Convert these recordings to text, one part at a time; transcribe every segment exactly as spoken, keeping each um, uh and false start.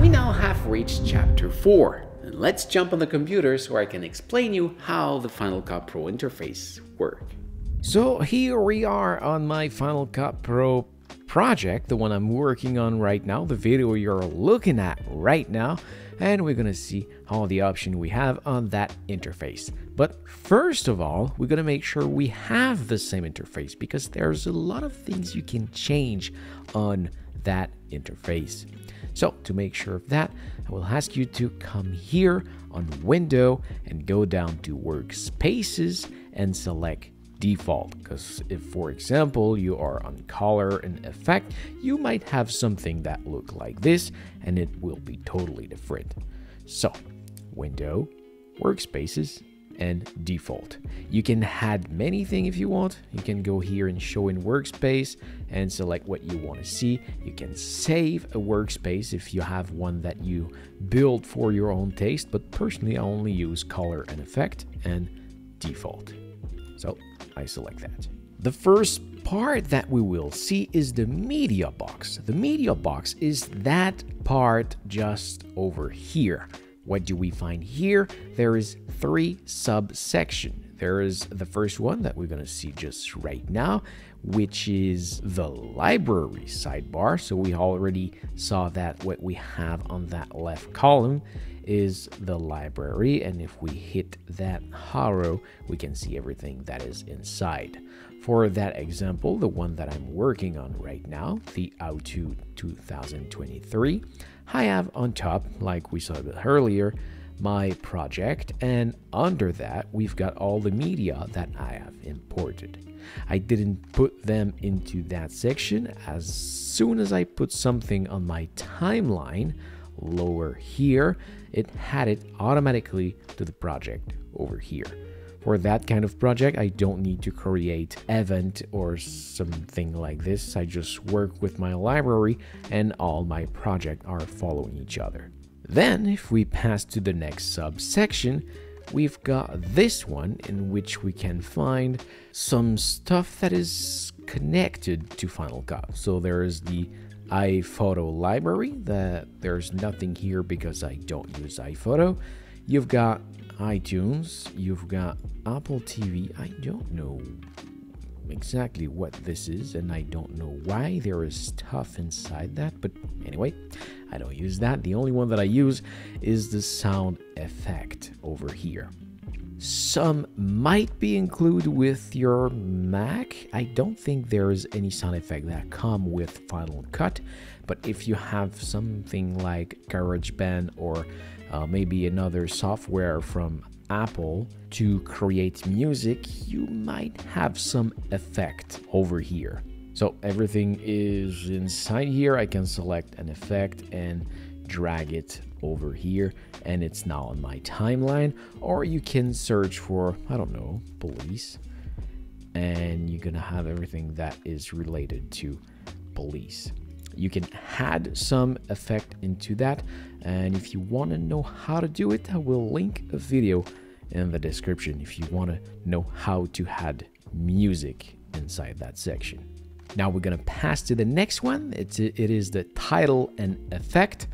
We now have reached chapter four, and let's jump on the computer so I can explain you how the Final Cut Pro interface works. So here we are on my Final Cut Pro project, the one I'm working on right now, the video you're looking at right now, and we're gonna see all the options we have on that interface. But first of all, we're gonna make sure we have the same interface because there's a lot of things you can change on that interface. So to make sure of that, I will ask you to come here on Window and go down to Workspaces and select Default, because if, for example, you are on color and effect, you might have something that look like this and it will be totally different. So Window, Workspaces, and Default. You can add many things if you want. You can go here and show in workspace and select what you want to see. You can save a workspace if you have one that you build for your own taste, but personally I only use color and effect and default. So I select that. The first part that we will see is the media box. The media box is that part just over here. What do we find here? There is three subsections. There is the first one that we're gonna see just right now, which is the library sidebar. So we already saw that what we have on that left column is the library. And if we hit that arrow, we can see everything that is inside. For that example, the one that I'm working on right now, the Auto two thousand twenty-three, I have on top, like we saw earlier, my project, and under that we've got all the media that I have imported. I didn't put them into that section. As soon as I put something on my timeline lower here, it had it automatically to the project over here. For that kind of project, I don't need to create event or something like this. I just work with my library and all my projects are following each other. Then, if we pass to the next subsection, we've got this one in which we can find some stuff that is connected to Final Cut. So there is the iPhoto library, that there's nothing here because I don't use iPhoto. You've got iTunes, you've got Apple T V. I don't know exactly what this is and I don't know why there is stuff inside that, but anyway, I don't use that. The only one that I use is the sound effect over here. Some might be included with your Mac. I don't think there is any sound effect that come with Final Cut, but if you have something like GarageBand or uh, maybe another software from Apple to create music, you might have some effect over here. So everything is inside here. I can select an effect and drag it over here and it's now on my timeline. Or you can search for, I don't know, police, and you're gonna have everything that is related to police. You can add some effect into that, and if you want to know how to do it, I will link a video in the description if you want to know how to add music inside that section. Now we're going to pass to the next one. It's, it is the title and effect.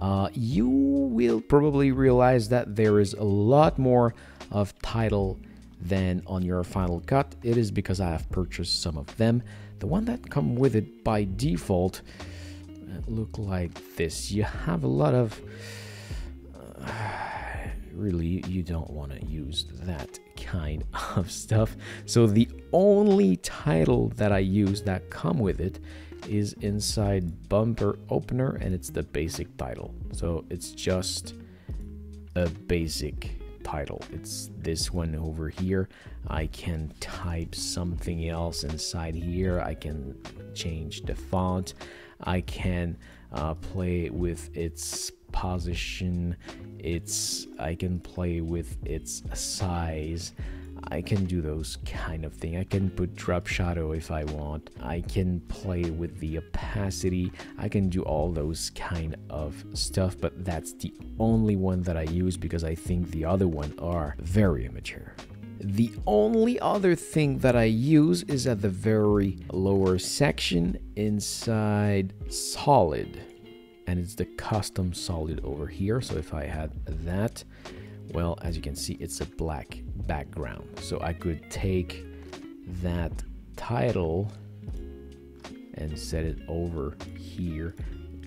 Uh, you will probably realize that there is a lot more of title than on your Final Cut. It is because I have purchased some of them. The one that come with it by default look like this. You have a lot of uh, really, you don't want to use that kind of stuff. So the only title that I use that come with it is inside bumper opener, and it's the basic title. So it's just a basic title. It's this one over here. I can type something else inside here. I can change the font. I can uh, play with its position. It's I can play with its size. I can do those kind of things. I can put drop shadow if I want. I can play with the opacity. I can do all those kind of stuff, but that's the only one that I use because I think the other one are very immature. The only other thing that I use is at the very lower section inside solid. and it's the custom solid over here. So if I had that, well, as you can see, it's a black background. So I could take that title and set it over here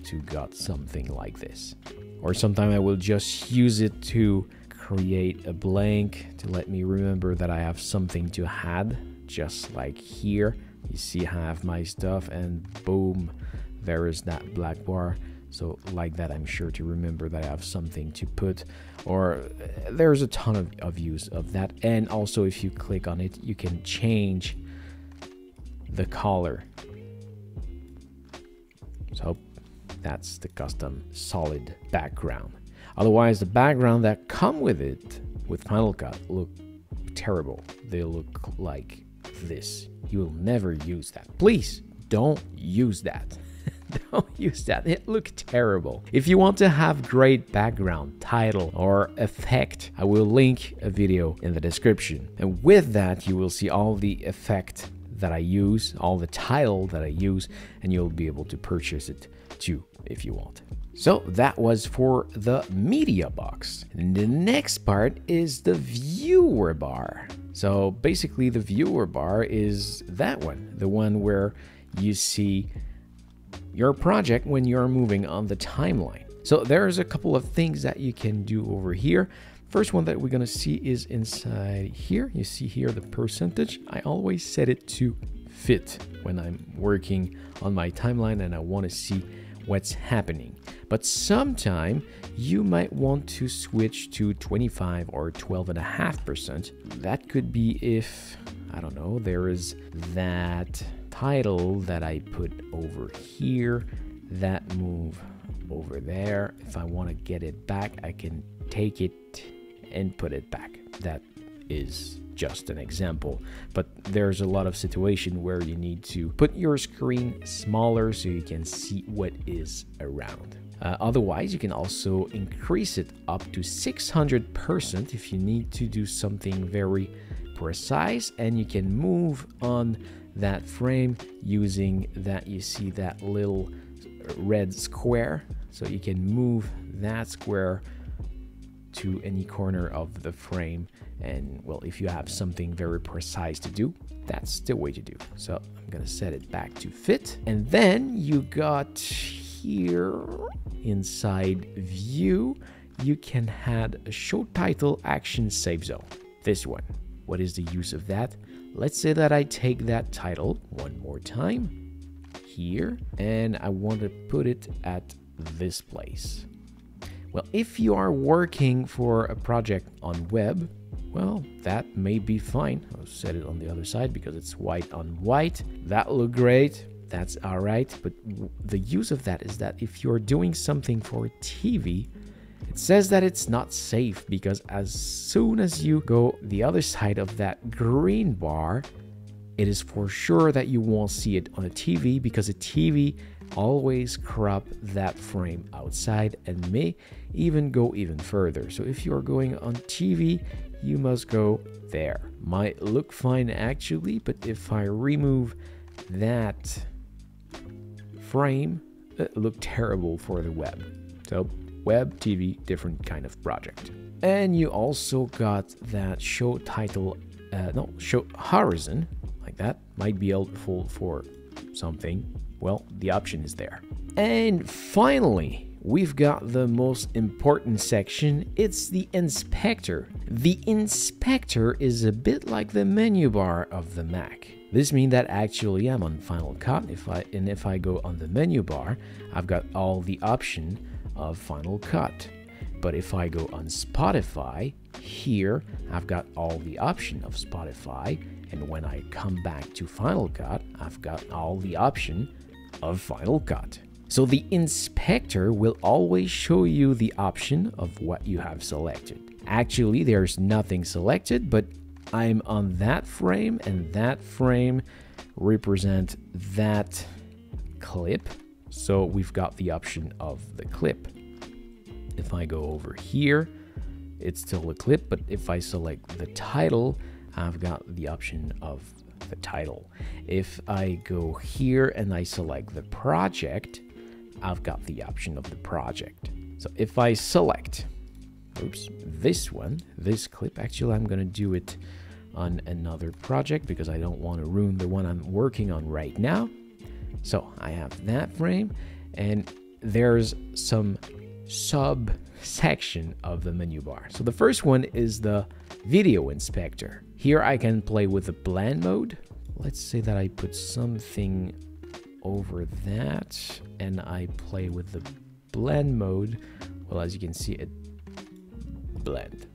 to got something like this. Or sometimes I will just use it to create a blank to let me remember that I have something to add, just like here. You see, I have my stuff and boom, there is that black bar. So like that, I'm sure to remember that I have something to put, or there's a ton of, of use of that. And also if you click on it, you can change the color. So that's the custom solid background. Otherwise, the background that come with it with Final Cut look terrible. They look like this. You will never use that. Please don't use that. Don't use that. It looked terrible. If you want to have great background, title, or effect, I will link a video in the description. And with that, you will see all the effect that I use, all the title that I use, and you'll be able to purchase it too if you want. So that was for the media box. And the next part is the viewer bar. So basically the viewer bar is that one, the one where you see your project when you're moving on the timeline. So there's a couple of things that you can do over here. First one that we're gonna see is inside here. You see here the percentage. I always set it to fit when I'm working on my timeline and I wanna see what's happening. But sometime you might want to switch to twenty-five or twelve and a half percent. That could be if, I don't know, there is that title that I put over here, that move over there. If I want to get it back, I can take it and put it back. That is just an example, but there's a lot of situation where you need to put your screen smaller so you can see what is around. Uh, otherwise, you can also increase it up to six hundred percent if you need to do something very precise, and you can move on that frame using that. You see that little red square, so you can move that square to any corner of the frame. And well, if you have something very precise to do, that's the way to do. So I'm gonna set it back to fit, and then you got here inside view, you can add a show title action save zone. This one. What is the use of that? Let's say that I take that title one more time here, and I want to put it at this place. Well, if you are working for a project on web, well, that may be fine. I'll set it on the other side because it's white on white. That look great. That's all right. But the use of that is that if you're doing something for T V, it says that it's not safe, because as soon as you go the other side of that green bar, it is for sure that you won't see it on a T V, because a T V always crop that frame outside and may even go even further. So if you're going on T V, you must go there. Might look fine actually, but if I remove that frame, it looked terrible for the web. So web, T V, different kind of project. And you also got that show title, uh, no, show horizon, like that. Might be helpful for something. Well, the option is there. And finally, we've got the most important section. It's the inspector. The inspector is a bit like the menu bar of the Mac. This means that actually I'm on Final Cut. If I, and if I go on the menu bar, I've got all the options of Final Cut. But if I go on Spotify, here I've got all the option of Spotify, and when I come back to Final Cut, I've got all the option of Final Cut. So the inspector will always show you the option of what you have selected. Actually, there's nothing selected, but I'm on that frame, and that frame represents that clip. So we've got the option of the clip. If I go over here, it's still a clip, but if I select the title, I've got the option of the title. If I go here and I select the project, I've got the option of the project. So if I select, oops, this one, this clip, actually I'm gonna do it on another project because I don't want to ruin the one I'm working on right now. So I have that frame, and there's some sub section of the menu bar. So the first one is the video inspector. Here I can play with the blend mode. Let's say that I put something over that and I play with the blend mode. Well, as you can see, it blend.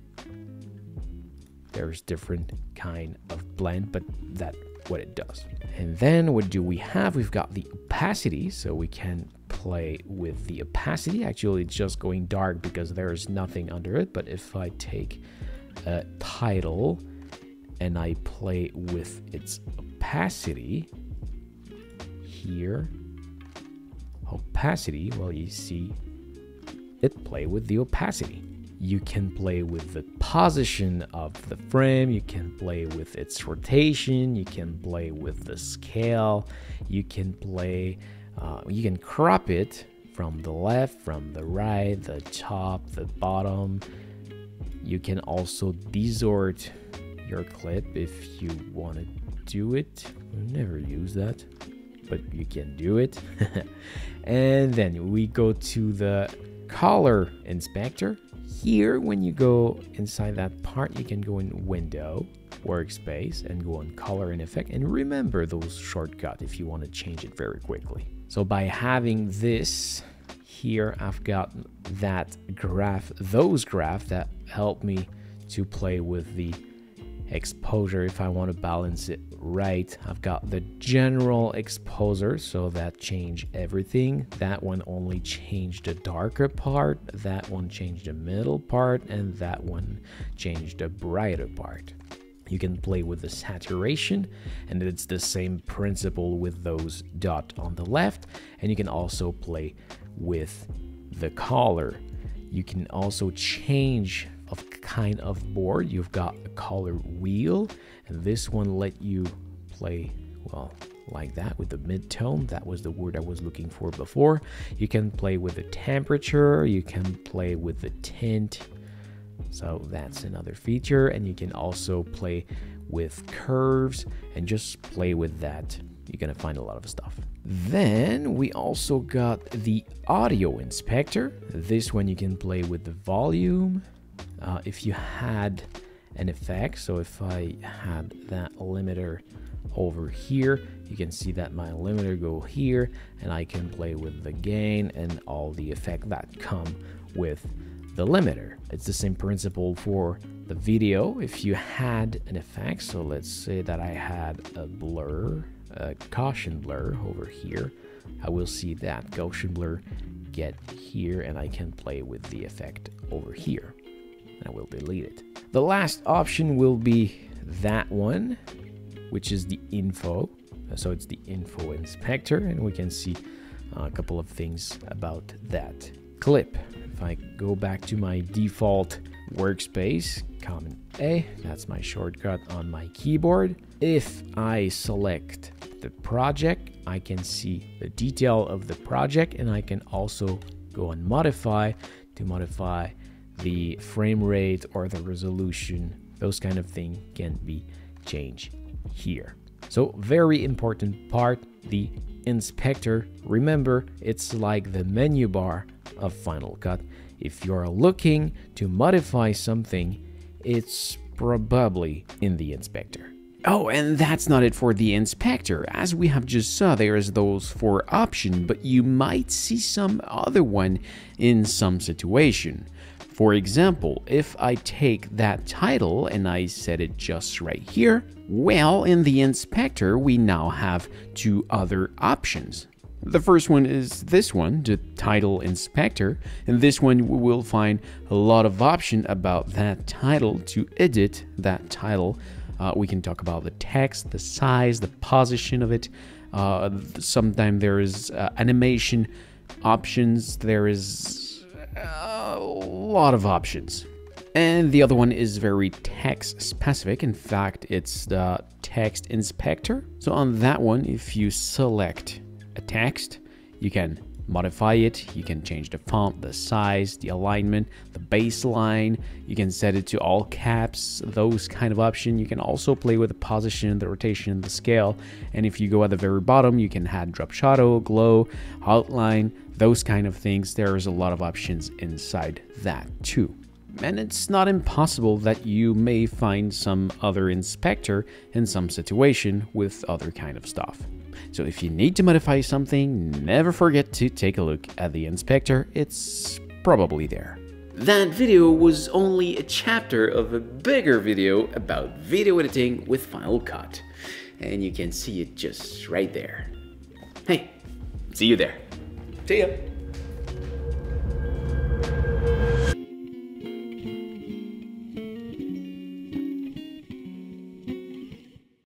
There's different kind of blend, but that's what it does. And then what do we have? We've got the opacity, so we can play with the opacity. Actually, it's just going dark because there is nothing under it. But if I take a title and I play with its opacity here, opacity, well, you see it play with the opacity. You can play with the position of the frame, you can play with its rotation, you can play with the scale, you can play, uh, you can crop it from the left, from the right, the top, the bottom. You can also desort your clip if you want to do it. I've never used that, but you can do it. And then we go to the color inspector. Here, when you go inside that part, you can go in Window, Workspace, and go on Color and Effect, and remember those shortcuts if you want to change it very quickly. So by having this here, I've got that graph, those graphs that help me to play with the exposure if I want to balance it right. I've got the general exposure, so that changed everything. That one only changed the darker part, that one changed the middle part, and that one changed the brighter part. You can play with the saturation, and it's the same principle with those dots on the left, and you can also play with the color. You can also change of kind of board. You've got a color wheel, and this one let you play, well, like that with the mid-tone. That was the word I was looking for before. You can play with the temperature, you can play with the tint, so that's another feature. And you can also play with curves and just play with that. You're gonna find a lot of stuff. Then we also got the audio inspector. This one you can play with the volume. Uh, if you had an effect, so if I had that limiter over here, you can see that my limiter go here, and I can play with the gain and all the effect that come with the limiter. It's the same principle for the video. If you had an effect, so let's say that I had a blur, a Gaussian blur over here, I will see that Gaussian blur get here, and I can play with the effect over here. I will delete it. The last option will be that one, which is the info. So it's the info inspector, and we can see a couple of things about that clip. If I go back to my default workspace, Command A, that's my shortcut on my keyboard. If I select the project, I can see the detail of the project, and I can also go and modify to modify the frame rate or the resolution. Those kind of thing can be changed here. So very important part, the inspector. Remember, it's like the menu bar of Final Cut. If you're looking to modify something, it's probably in the inspector. Oh, and that's not it for the inspector. As we have just saw, there is those four options, but you might see some other one in some situation. For example, if I take that title and I set it just right here, well, in the inspector, we now have two other options. The first one is this one, the title inspector, and this one we will find a lot of options about that title to edit that title. Uh, we can talk about the text, the size, the position of it. Uh, sometimes there is uh, animation options, there is a lot of options. And the other one is very text specific. In fact, it's the text inspector. So on that one, if you select a text, you can modify it. You can change the font, the size, the alignment, the baseline. You can set it to all caps, those kind of options. You can also play with the position, the rotation, the scale. And if you go at the very bottom, you can add drop shadow, glow, outline, those kind of things. There's a lot of options inside that too. And it's not impossible that you may find some other inspector in some situation with other kind of stuff. So if you need to modify something, never forget to take a look at the inspector, it's probably there. That video was only a chapter of a bigger video about video editing with Final Cut. And you can see it just right there. Hey, see you there. See ya.